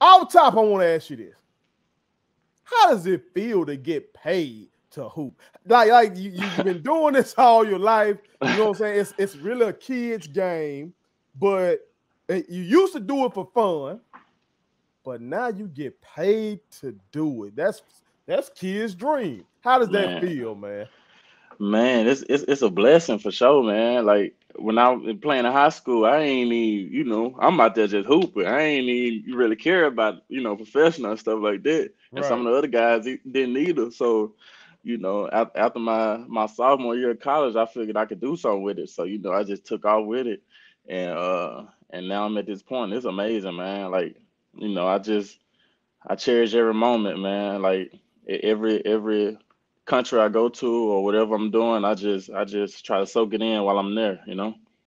Off top, I want to ask you this. How does it feel to get paid to hoop? Like you've been doing this all your life. You know what I'm saying? It's really a kid's game, but you used to do it for fun, but now you get paid to do it. That's kids' dream. How does that feel, man? Man, it's a blessing for sure, man. Like when I was playing in high school, I ain't even, you know, I'm out there just hooping. I ain't even really care about, you know, professional and stuff like that. And some of the other guys didn't either. So, you know, after my sophomore year of college, I figured I could do something with it. So, you know, I just took off with it, and now I'm at this point. It's amazing, man. Like, you know, I cherish every moment, man. Like every country I go to or whatever I'm doing, I just try to soak it in while I'm there, you know?